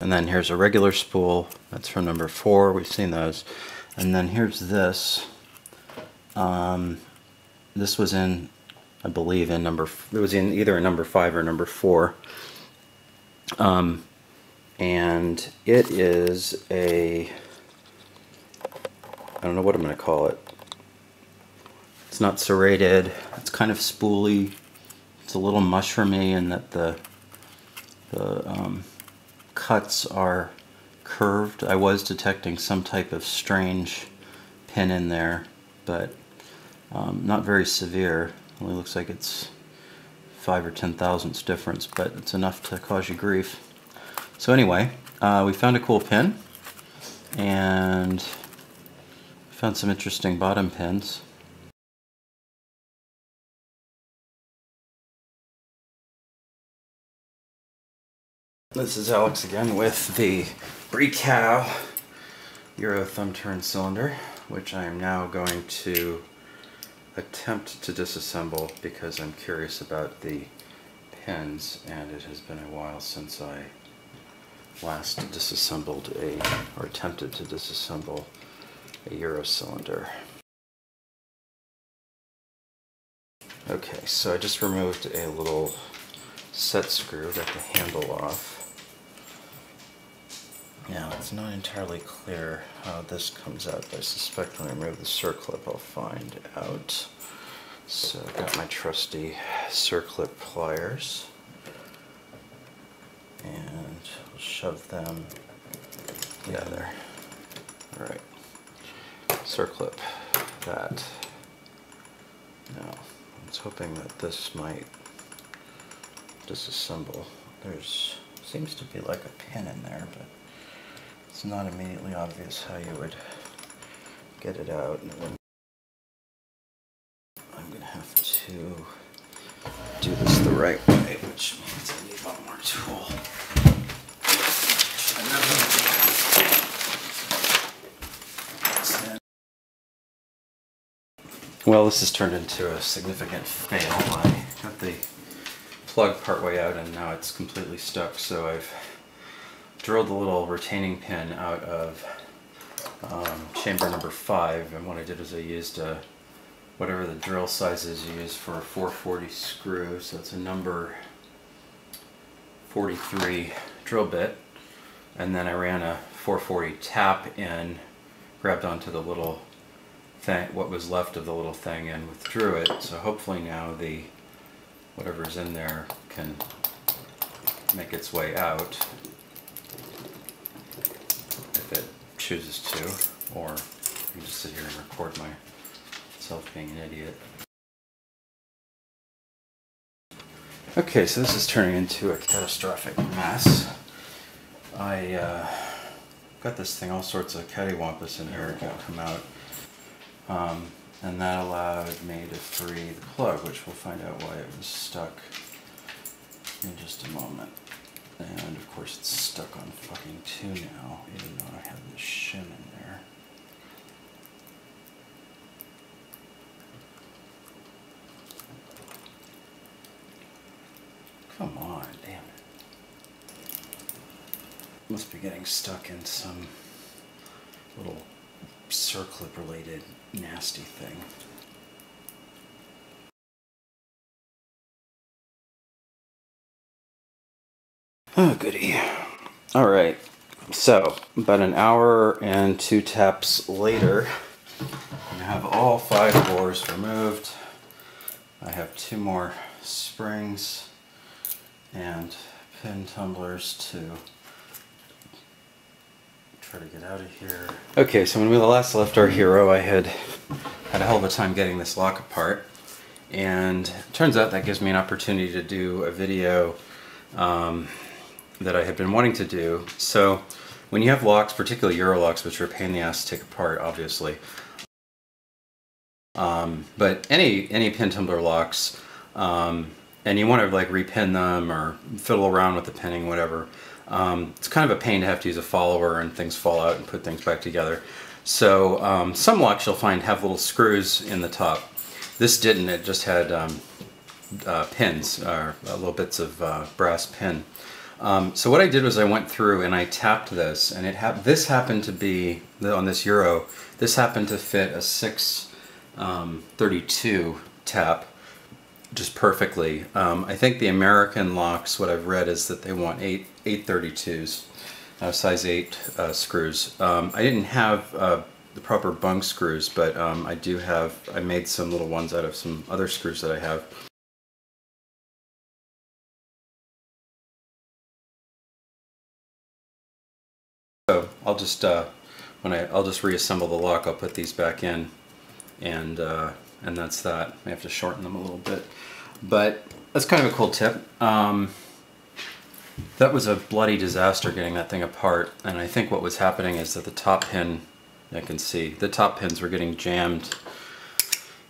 And then here's a regular spool, that's from number 4, we've seen those. And then here's this. This was in, I believe, in either number 5 or number 4. And it is a, I don't know what I'm going to call it. It's not serrated, it's kind of spooly. It's a little mushroomy in that the cuts are curved. I was detecting some type of strange pin in there, but not very severe. It only looks like it's 5 or 10 thousandths difference, but it's enough to cause you grief. So anyway, we found a cool pin, and found some interesting bottom pins. This is Alex again with the Bricard Euro thumb turn cylinder, which I am now going to attempt to disassemble because I'm curious about the pins, and it has been a while since I last disassembled or attempted to disassemble a Euro cylinder. Okay, so I just removed a little set screw, got the handle off. Now, it's not entirely clear how this comes out, but I suspect when I remove the circlip I'll find out. So I've got my trusty circlip pliers, and we'll shove them together. Alright, circlip that. Now, I was hoping that this might disassemble. There's seems to be like a pin in there, but it's not immediately obvious how you would get it out. I'm going to have to do this the right way, which means I need one more tool. Well, this has turned into a significant fail. I got the plug partway out and now it's completely stuck, so I've drilled the little retaining pin out of chamber number 5, and what I did is I used whatever the drill size is you use for a 440 screw, so it's a number 43 drill bit, and then I ran a 440 tap in, grabbed onto the little thing, what was left of the little thing, and withdrew it, so hopefully now the whatever's in there can make its way out. It chooses to, or I can just sit here and record myself being an idiot. Okay, so this is turning into a catastrophic mess. I got this thing all sorts of cattywampus in here, it won't come out. And that allowed me to free the plug, which we'll find out why it was stuck in just a moment. And of course it's stuck on fucking 2 now, even though I have this shim in there. Come on, damn it. Must be getting stuck in some little circlip related nasty thing. Oh, goody. All right, so about an hour and 2 taps later, I have all 5 bores removed. I have 2 more springs and pin tumblers to try to get out of here. Okay, so when we last left our Euro, I had a hell of a time getting this lock apart, and it turns out that gives me an opportunity to do a video that I had been wanting to do. So when you have locks, particularly Euro locks, which are a pain in the ass to take apart, obviously, but any pin tumbler locks, and you want to like repin them or fiddle around with the pinning, whatever, it's kind of a pain to have to use a follower and things fall out and put things back together. So some locks you'll find have little screws in the top. This didn't, it just had pins, or little bits of brass pin. So what I did was I went through and I tapped this, and it this happened to be, on this Euro, this happened to fit a 632 tap just perfectly. I think the American locks, what I've read is that they want 832s, size 8 screws. I didn't have the proper bung screws, but I do have, I made some little ones out of some other screws that I have. So I'll just I'll just reassemble the lock. I'll put these back in, and that's that. I have to shorten them a little bit, but that's kind of a cool tip. That was a bloody disaster getting that thing apart, and I think what was happening is that the top pin, I can see the top pins were getting jammed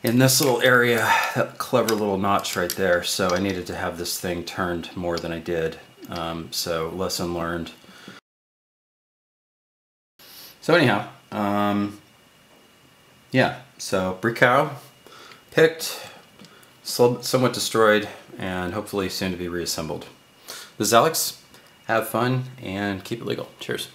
in this little area, that clever little notch right there. So I needed to have this thing turned more than I did. So lesson learned. So anyhow, yeah, so Bricard, picked, somewhat destroyed, and hopefully soon to be reassembled. This is Alex. Have fun and keep it legal. Cheers.